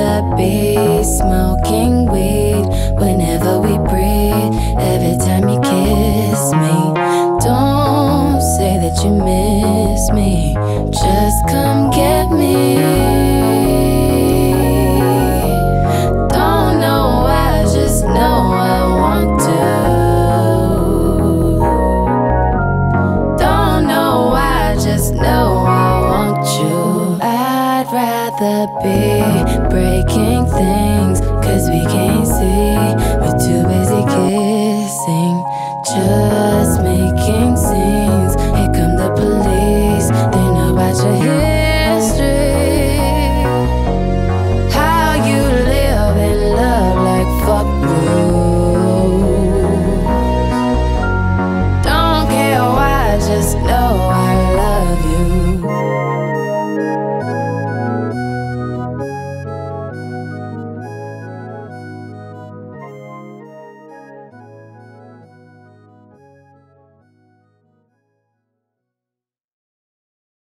rather be smoking weed whenever we breathe. Every time you kiss me, don't say that you miss me, just come get me. Be breaking things, cause we can't see, we're too busy kissing, just making scenes.